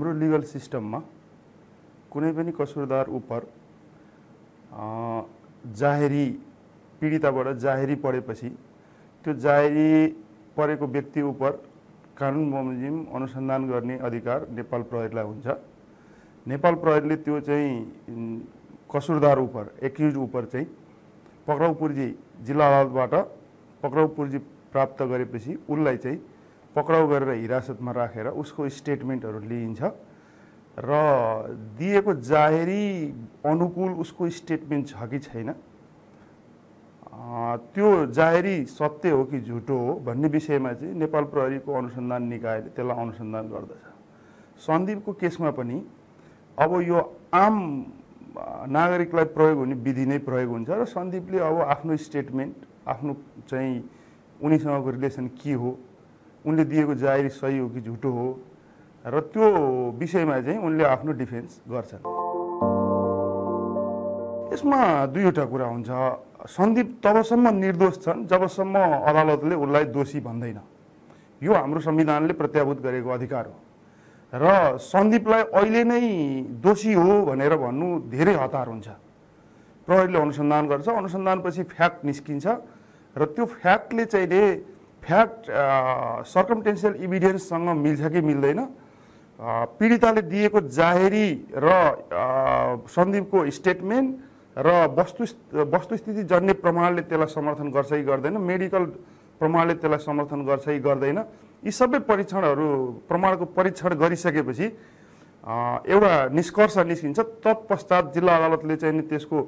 हाम्रो legal system में कुनै पनि कसुरदार उपर जाहेरी पीडिताबाट जाहेरी परेपछि त्यो जाहेरी परेको व्यक्ति उपर कानून बमोजिम अनुसन्धान गर्ने अधिकार नेपाल प्रहरीलाई हुन्छ। नेपाल प्रहरीले त्यो चाहिँ कसुरदार उपर एक्युज उपर चाहिँ पक्राउ पूर्जी जिल्ला अदालतबाट पक्राउ पूर्जी प्राप्त गरेपछि उलाई चाहिँ पक्राउ गरेर हिरासतमा राखेर उसको स्टेटमेन्टहरु लिइन्छ र दिएको जाहेरी अनुकूल उसको स्टेटमेन्ट छ कि छैन, त्यो जाहेरी सत्य हो कि झुटो हो भन्ने विषयमा चाहिँ नेपाल प्रहरीको अनुसन्धान निकायले त्यसलाई अनुसन्धान गर्दछ। सन्दीपको केसमा पनि अब यो आम नागरिकलाई प्रयोग हुने विधि नै प्रयोग हुन्छ र सन्दीपले अब आफ्नो स्टेटमेन्ट आफ्नो चाहिँ उनीसँगको रिलेसन के हो, उनले दिएको जाहेरी सही हो कि झुटो हो र त्यो विषयमा चाहिँ उनले आफ्नो डिफेन्स गर्छन्। यसमा दुईवटा कुरा हुन्छ। सन्दीप तबसम्म निर्दोष छन् जबसम्म अदालतले उनलाई दोषी भन्दैन, यो हाम्रो संविधानले प्रत्याभूत गरेको अधिकार हो र सन्दीपलाई अहिले नै दोषी हो भनेर भन्नु धेरै हतार हुन्छ। प्रहरीले अनुसन्धान गर्छ, अनुसन्धानपछि फ्याक्ट निस्किन्छ र त्यो फ्याक्टले चाहिँ फ्याक्ट सर्कमटेन्सियल इभिडेन्ससँग मिल्छ कि मिल्दैन, पीडिताले दिएको जाहेरी र सन्दीपको स्टेटमेन्ट र वस्तुस्थिति जन्य प्रमाणले त्यसलाई समर्थन गर्छ कि गर्दैन, मेडिकल प्रमाणले त्यसलाई समर्थन गर्छ कि गर्दैन, यी सबै परीक्षणहरू प्रमाणको परीक्षण गरिसकेपछि एउटा निष्कर्ष निस्किन्छ। तत्पश्चात जिल्ला अदालतले चाहिँ त्यसको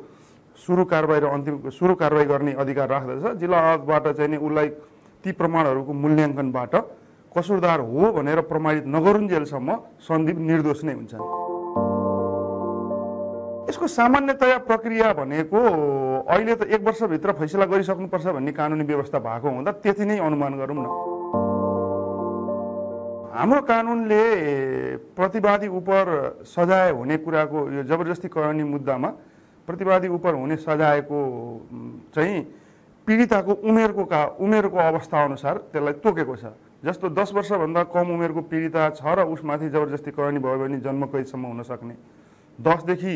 सुरु कारबाही र अन्तिम सुरु कारबाही गर्ने अधिकार राख्दछ। जिल्ला अदालतबाट चाहिँ उसलाई ती प्रमाणहरूको मूल्याङ्कनबाट कसुरदार हो भनेर प्रमाणित नगरुन्जेलसम्म सन्दीप निर्दोष नै हुन्छन्। यसको सामान्यतया प्रक्रिया भनेको अहिले त 1 वर्षभित्र फैसला गरिसक्नुपर्छ भन्ने कानुनी व्यवस्था भएको हुँदा त्यति नै अनुमान गरौँ न। हाम्रो कानुनले प्रतिवादी उपर सजाय हुने कुराको यो जबरजस्ती कराउने मुद्दामा प्रतिवादी उपर हुने सजायको चाहिँ पीडिताको उमेरको अवस्था अनुसार त्यसलाई तोकेको छ। जस्तो 10 वर्षभन्दा कम उमेरको पीडिता छ र उसमाथि जबरजस्ती करानी भयो भने जन्म कैदसम्म हुन सक्ने, 10 देखि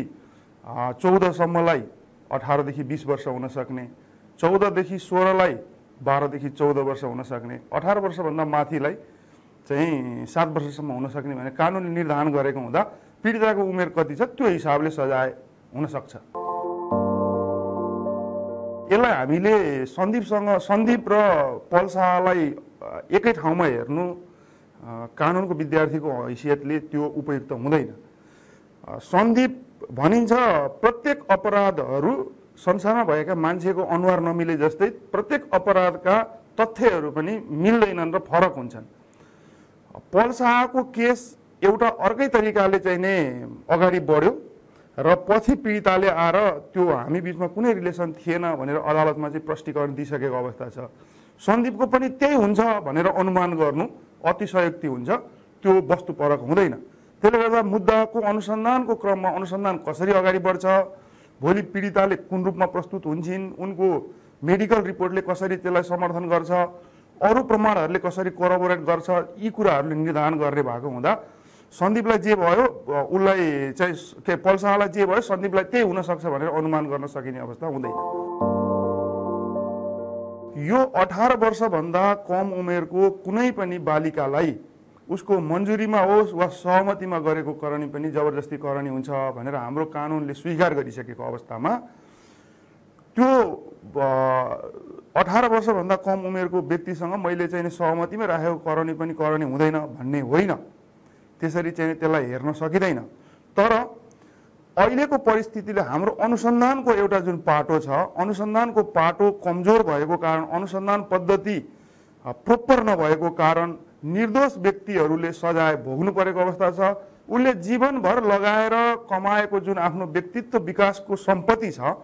14 सम्मलाई 18 देखि 20 वर्ष हुन सक्ने, 14 देखि 16लाई 12 देखि 14 वर्ष हुन सक्ने, 18 वर्षभन्दा माथिलाई चाहिँ 7 वर्षसम्म हुन सक्ने भने कानुनले निर्धारण गरेको हुँदा पीडिताको उमेर कति छ त्यो हिसाबले सजाय हुन सक्छ। यसलाई हामीले सन्दीप र पल्सालाई एकै ठाउँमा हेर्नु कानुनको विद्यार्थीको हैसियतले त्यो उपयुक्त हुँदैन। सन्दीप भनिन्छ प्रत्येक अपराधहरू संसारमा भएका मान्छेको अनुहार नमिले जस्तै प्रत्येक अपराधका तथ्यहरू पनि मिल्दैनन् र फरक हुन्छन्। पल्साको केस एउटा अर्कै तरिकाले चाहिँ नै अगाडि बढ्यो र पछि पीडिताले आएर त्यो हामी बीचमा कुनै रिलेसन थिएन भनेर अदालतमा चाहिँ स्पष्टीकरण दिइसकेको अवस्था छ। सन्दीपको पनि त्यही हुन्छ भनेर अनुमान गर्नु अतिशयोक्ति हुन्छ, त्यो वस्तुपरक हुँदैन। त्यसले गर्दा मुद्दाको अनुसन्धानको क्रममा अनुसन्धान कसरी अगाडि बढ्छ, भोलि पीडिताले कुन रूपमा प्रस्तुत हुन्छन्, उनको मेडिकल रिपोर्टले कसरी त्यसलाई समर्थन गर्छ, अरू प्रमाणहरूले कसरी कोराबोरेट गर्छ, यी कुराहरूले निर्धारण गर्ने भएको हुँदा सन्दीपलाई जे भयो उसलाई चाहिँ पल्सालाई जे भयो सन्दीपलाई त्यही हुनसक्छ भनेर अनुमान गर्न सकिने अवस्था हुँदैन। यो 18 वर्षभन्दा कम उमेरको कुनै पनि बालिकालाई उसको मन्जुरीमा होस् वा सहमतिमा गरेको करणी पनि जबरजस्ती करणी हुन्छ भनेर हाम्रो कानुनले स्वीकार गरिसकेको अवस्थामा त्यो 18 वर्षभन्दा कम उमेरको व्यक्तिसँग मैले चाहिँ सहमतिमा राखेको करणी पनि करणी हुँदैन भन्ने होइन, त्यसरी चाहिँ त्यसलाई हेर्न सकिँदैन। तर अहिलेको परिस्थितिले हाम्रो अनुसन्धानको एउटा जुन पाटो छ, अनुसन्धानको पाटो कमजोर भएको कारण, अनुसन्धान पद्धति प्रोपर नभएको कारण निर्दोष व्यक्तिहरूले सजाय भोग्नु परेको अवस्था छ। उनले जीवनभर लगाएर कमाएको जुन आफ्नो व्यक्तित्व विकासको सम्पत्ति छ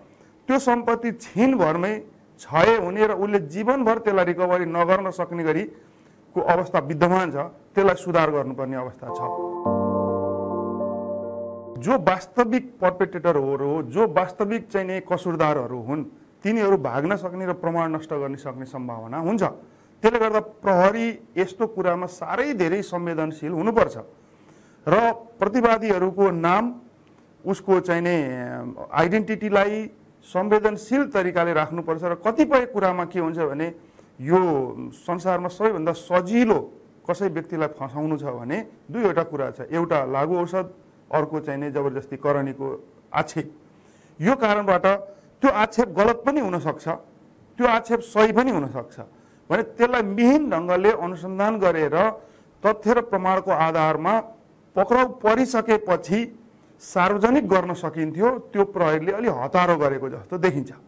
त्यो सम्पत्ति छिनभरमै क्षय हुने र उसले जीवनभर त्यसलाई रिकभरी नगर्न सक्ने गरी को अवस्था विद्यमान छ। त्यसलाई सुधार गर्नुपर्ने अवस्था छ। जो वास्तविक पर्पेटेटरहरू हो, जो वास्तविक चाहिने कसुरदारहरू हुन्, तिनीहरू भाग्न सक्ने र प्रमाण नष्ट गर्न सक्ने सम्भावना हुन्छ। त्यसले गर्दा प्रहरी यस्तो कुरामा साह्रै धेरै संवेदनशील हुनुपर्छ र प्रतिवादीहरुको नाम उसको चाहिने आइडेन्टिटीलाई संवेदनशील तरिकाले राख्नुपर्छ र कतिपय कुरामा के हुन्छ भने यो संसारमा सबैभन्दा सजिलो कसै व्यक्तिलाई फसाउनु छ भने दुईवटा कुरा छ, एउटा लागु औषध, अर्को चाहिने जबरजस्ती करणीको आक्षेप। यो कारणबाट त्यो आक्षेप गलत पनि हुन सक्छ, त्यो आक्षेप सही पनि हुन सक्छ भने त्यसलाई मिहिन ढंगले अनुसन्धान गरेर तथ्य र प्रमाणको आधारमा पक्राउ परिसकेपछि सार्वजनिक गर्न सकिन्थ्यो। त्यो प्रहरीले अलि हतारो गरेको जस्तो देखिन्छ।